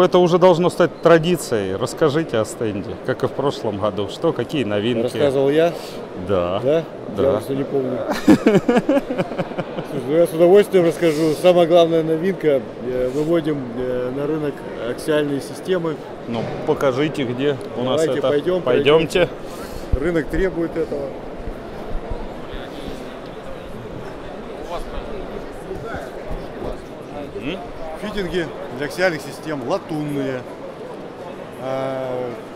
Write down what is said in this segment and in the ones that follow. Ну, это уже должно стать традицией. Расскажите о стенде, как и в прошлом году. Что, какие новинки? Рассказывал я? Да. Да? Да. Я уже не помню. Слушай, ну я с удовольствием расскажу. Самая главная новинка. Выводим на рынок аксиальные системы. Ну, покажите, где у нас это. Пойдемте. Рынок требует этого. Фитинги для аксиальных систем латунные,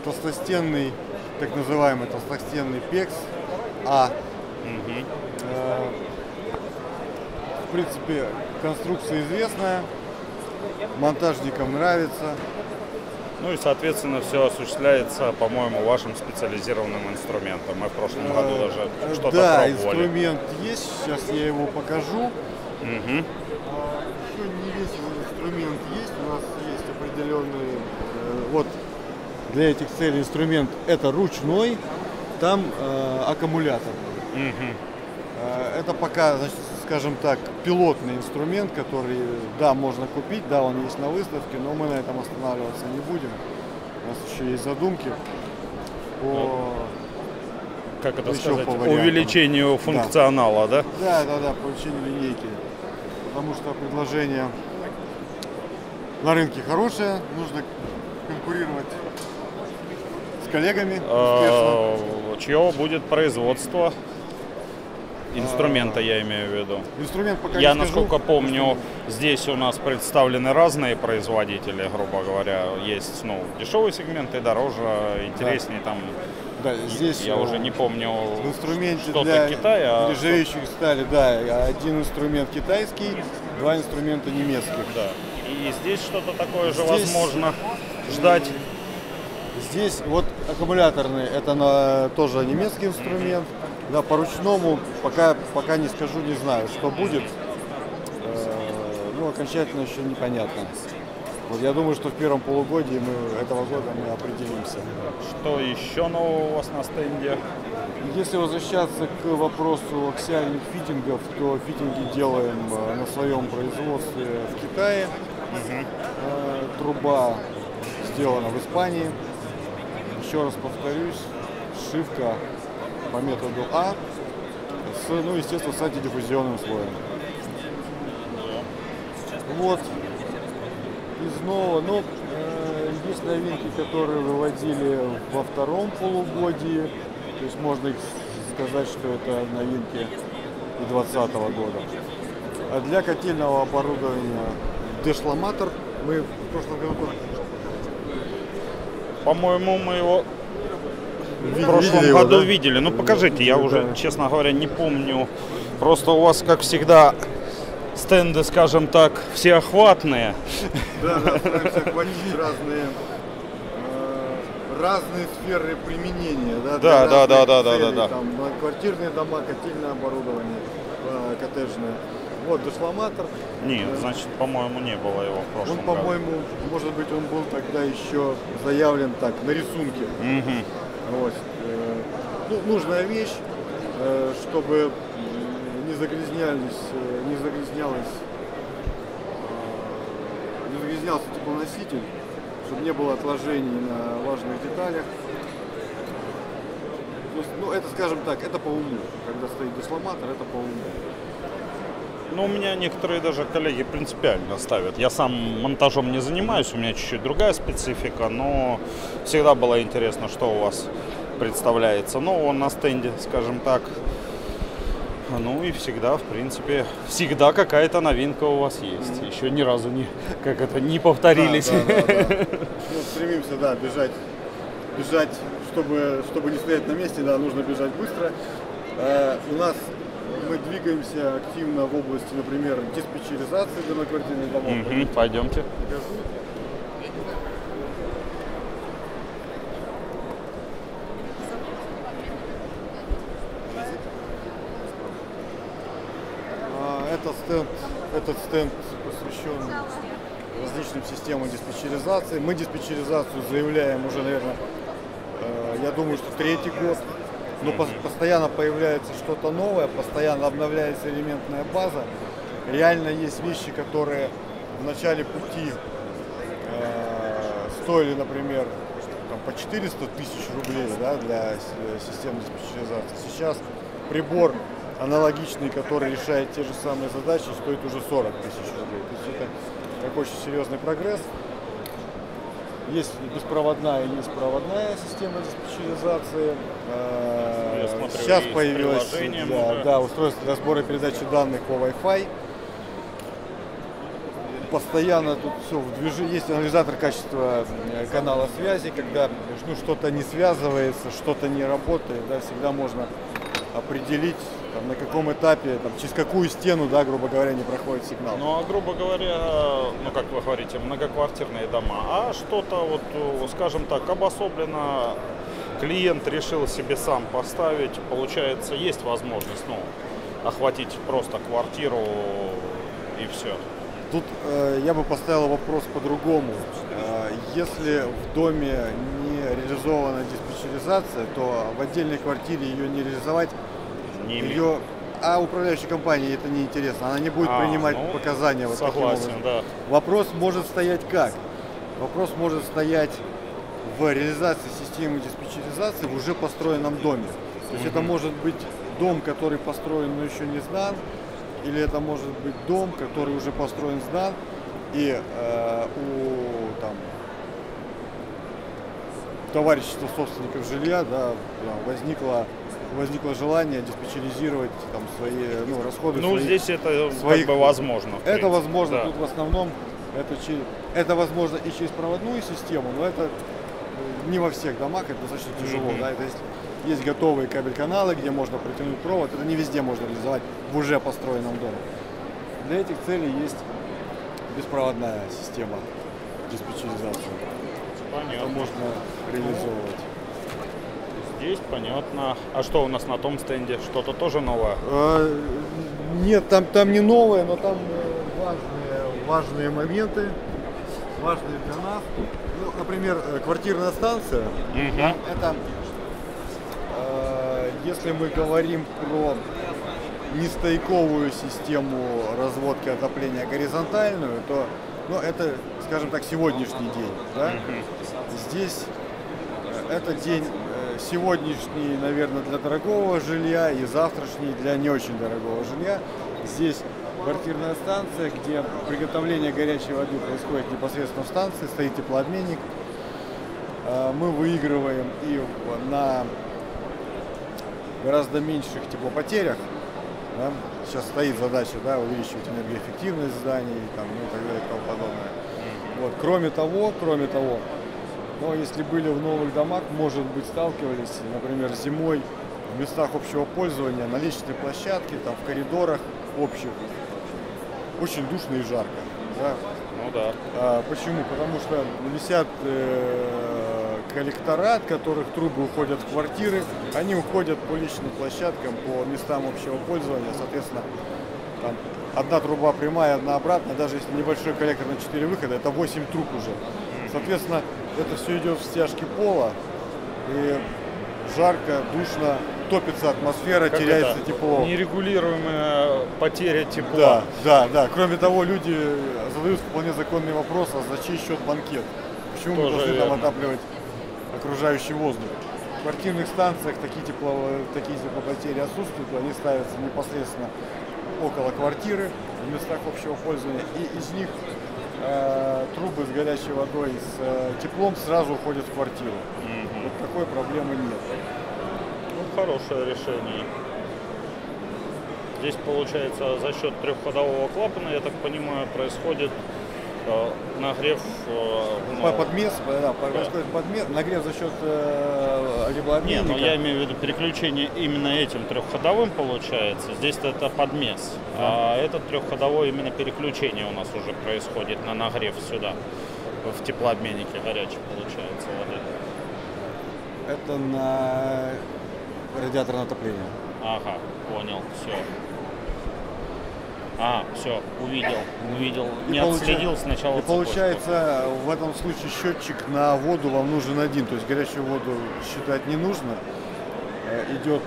толстостенный, так называемый толстостенный PEKS. В принципе, конструкция известная, монтажникам нравится. Ну и, соответственно, все осуществляется, по-моему, вашим специализированным инструментом. Мы в прошлом году даже что-то пробовали. Инструмент есть, сейчас я его покажу. Не весь инструмент есть, у нас есть определенный, вот для этих целей инструмент, это ручной, там аккумулятор. Это пока, значит, скажем так, пилотный инструмент, который, да, можно купить, да, он есть на выставке, но мы на этом останавливаться не будем. У нас еще есть задумки по, как это сказать, увеличению функционала, да? Да, да, да, по увеличению линейки. Потому что предложение на рынке хорошее, нужно конкурировать с коллегами. Чье будет производство инструмента, я имею в виду. Инструмент пока я, насколько помню, здесь у нас представлены разные производители, грубо говоря. Есть, ну, дешевые сегменты, дороже, интереснее там. Да, здесь я уже не помню, в инструменте для нержавеющих стали, да, один инструмент китайский, два инструмента немецких. Да. И здесь что-то такое же возможно ждать. Здесь вот аккумуляторный, это тоже немецкий инструмент. Да, по ручному пока не скажу, не знаю, что будет. Ну, окончательно еще непонятно. Вот я думаю, что в первом полугодии этого года мы определимся. Что еще нового у вас на стенде? Если возвращаться к вопросу аксиальных фитингов, то фитинги делаем на своем производстве в Китае. Труба сделана в Испании. Еще раз повторюсь, сшивка по методу А, ну, естественно, с антидиффузионным слоем. Вот. Снова, но есть новинки, которые выводили во втором полугодии, то есть можно сказать, что это новинки 2020 года. А для котельного оборудования дешламатор мы в прошлом году, по-моему, мы его в прошлом году видели. Ну покажите, я уже, честно говоря, не помню. Просто у вас, как всегда, стенды, скажем так, всеохватные. Да, стараемся охватить разные сферы применения. Да. Квартирные дома, котельное оборудование, коттеджное. Вот дешламатор. Нет, значит, по-моему, не было его в прошлом году. Он, по-моему, может быть, он был тогда еще заявлен так, на рисунке. Вот. Ну, нужная вещь, чтобы не загрязнялся теплоноситель, чтобы не было отложений на важных деталях. То есть, ну, это, скажем так, это по уму. Когда стоит дешламатор, это по уму. Ну, у меня некоторые даже коллеги принципиально ставят. Я сам монтажом не занимаюсь, у меня чуть-чуть другая специфика, но всегда было интересно, что у вас представляется нового на стенде, скажем так. Ну и всегда, в принципе, всегда какая-то новинка у вас есть. Еще ни разу не повторились. Ну, стремимся, да, бежать, чтобы не стоять на месте, да, нужно бежать быстро. Мы двигаемся активно в области, например, диспетчеризации домоквартирных домов. Пойдемте. Этот стенд посвящен различным системам диспетчеризации. Мы диспетчеризацию заявляем уже, наверное, я думаю, что 3-й год. Но постоянно появляется что-то новое, постоянно обновляется элементная база. Реально есть вещи, которые в начале пути стоили, например, там, по 400 тысяч рублей, да, для системы диспетчеризации. Сейчас прибор аналогичный, который решает те же самые задачи, стоит уже 40 тысяч рублей. То есть это такой очень серьезный прогресс. Есть беспроводная и беспроводная система диспетчеризации. Смотрю, сейчас появилось устройство для сбора и передачи данных по Wi-Fi. Постоянно тут все в движении. Есть анализатор качества канала связи, когда что-то не связывается, что-то не работает, да, всегда можно определить, там, на каком этапе, там, через какую стену, да, грубо говоря, не проходит сигнал. Ну, а грубо говоря, ну, как вы говорите, многоквартирные дома, а что-то, вот, скажем так, обособленно клиент решил себе сам поставить, получается, есть возможность, ну, охватить просто квартиру и все. Тут я бы поставил вопрос по-другому. Если в доме не реализована диспетчеризация, то в отдельной квартире ее не реализовать, а управляющей компании это не интересно, она не будет принимать показания. Вот согласен, да. Вопрос может стоять как? Вопрос может стоять в реализации системы диспетчеризации в уже построенном доме. То есть это может быть дом, который построен, но еще не сдан, или это может быть дом, который уже построен, сдан, и у товарищества собственников жилья, да, возникло желание диспетчеризировать там свои расходы. Ну, здесь это как бы возможно. Это возможно, да. Тут в основном это возможно и через проводную систему, но это не во всех домах, это достаточно тяжело. Да, это есть готовые кабель-каналы, где можно притянуть провод. Это не везде можно реализовать в уже построенном доме. Для этих целей есть беспроводная система диспетчеризации. Это можно реализовывать. Здесь понятно. А что у нас на том стенде? Что-то тоже новое? Нет, там не новое, но там важные моменты, важные для нас. Ну, например, квартирная станция. Это... Если мы говорим про нестойковую систему разводки отопления горизонтальную, то это, скажем так, сегодняшний день. Да? Здесь это день сегодняшний, наверное, для дорогого жилья и завтрашний для не очень дорогого жилья. Здесь квартирная станция, где приготовление горячей воды происходит непосредственно в станции, стоит теплообменник. Мы выигрываем и на гораздо меньших теплопотерях, да? Сейчас стоит задача, да, увеличивать энергоэффективность зданий там, и так далее, и тому подобное. Вот. Кроме того, но если были в новых домах, может быть, сталкивались, например, зимой в местах общего пользования, на лестничной площадке, там, в коридорах общих, очень душно и жарко. Да? Ну да. Почему? Потому что висят коллектора, от которых трубы уходят в квартиры, они уходят по личным площадкам, по местам общего пользования, соответственно, там одна труба прямая, одна обратная, даже если небольшой коллектор на 4 выхода, это 8 труб уже. Соответственно, это все идет в стяжке пола, и жарко, душно, топится атмосфера, как теряется тепло. Нерегулируемая потеря тепла. Да. Кроме того, люди задают вполне законный вопрос, а за чей счет банкет? Почему мы должны там отапливать окружающий воздух? В квартирных станциях такие теплопотери отсутствуют, они ставятся непосредственно около квартиры, в местах общего пользования, и из них трубы с горячей водой, с теплом сразу уходят в квартиру. Вот такой проблемы нет. Ну, хорошее решение. Здесь, получается, за счет трехходового клапана, я так понимаю, происходит нагрев нагрев за счет теплообменника. Нет, но я имею в виду переключение именно этим трехходовым получается. Здесь это подмес, а этот трехходовой именно переключение у нас уже происходит на нагрев сюда, в теплообменнике горячий получается воды. Это на радиатор отопления. Ага, понял, все. Все, увидел, не отследил сначала. И получается, в этом случае счетчик на воду вам нужен один, то есть горячую воду считать не нужно. Идет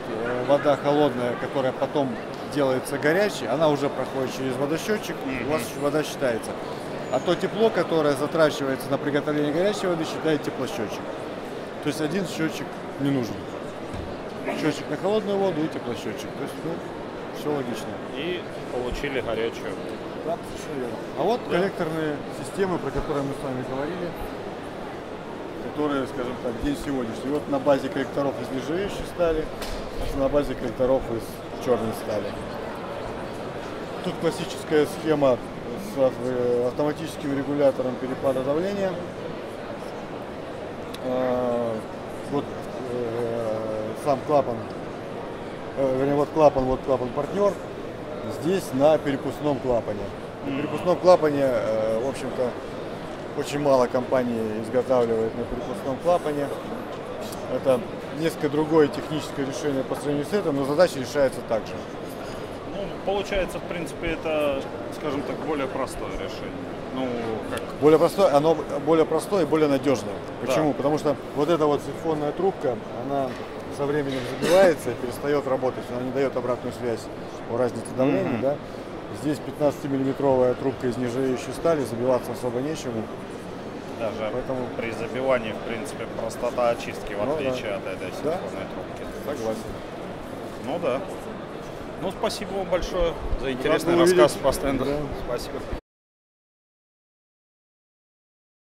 вода холодная, которая потом делается горячей, она уже проходит через водосчетчик, и у вас вода считается. а то тепло, которое затрачивается на приготовление горячей воды, считает теплосчетчик. То есть один счетчик не нужен. Счетчик на холодную воду и теплосчетчик. То есть, ну, все логично. И получили горячую. Да, совершенно верно. А вот коллекторные системы, про которые мы с вами говорили, которые, скажем так, день сегодняшний. Вот на базе коллекторов из нержавеющей стали, а на базе коллекторов из черной стали. Тут классическая схема с автоматическим регулятором перепада давления. Вот сам клапан, вернее, вот клапан партнер, здесь на перепускном клапане. На перепускном клапане, в общем-то, очень мало компаний изготавливает на перепускном клапане. Это несколько другое техническое решение по сравнению с этим, но задача решается так же. Ну, получается, в принципе, это, скажем так, более простое решение. Ну, как... Более простое, оно более простое и более надежное. Почему? Да. Потому что вот эта вот сифонная трубка, она со временем забивается и перестает работать, она не дает обратную связь у разницы давления. Да? Здесь 15-миллиметровая трубка из нержавеющей стали, забиваться особо нечему. Даже поэтому... при забивании, в принципе, простота очистки, в отличие от этой сифонной трубки. Согласен. Ну да. Ну, спасибо вам большое за интересный рассказ по стенду. Да. Спасибо.